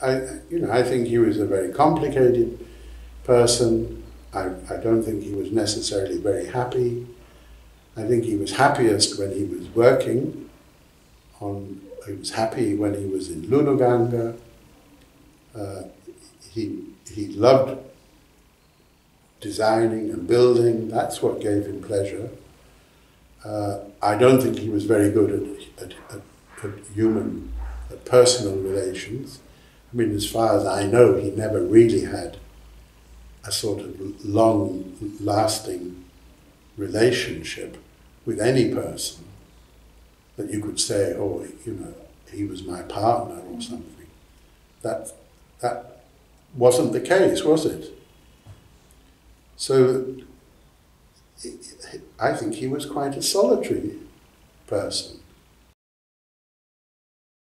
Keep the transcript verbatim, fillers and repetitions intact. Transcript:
I, you know, I think he was a very complicated person. I, I don't think he was necessarily very happy. I think he was happiest when he was working. On, he was happy when he was in Lunuganga. Uh, he, he loved designing and building. That's what gave him pleasure. Uh, I don't think he was very good at, at, at, at human, at personal relations. I mean, as far as I know, he never really had a sort of long-lasting relationship with any person that you could say, oh, you know, he was my partner or something. That, that wasn't the case, was it? So I think he was quite a solitary person.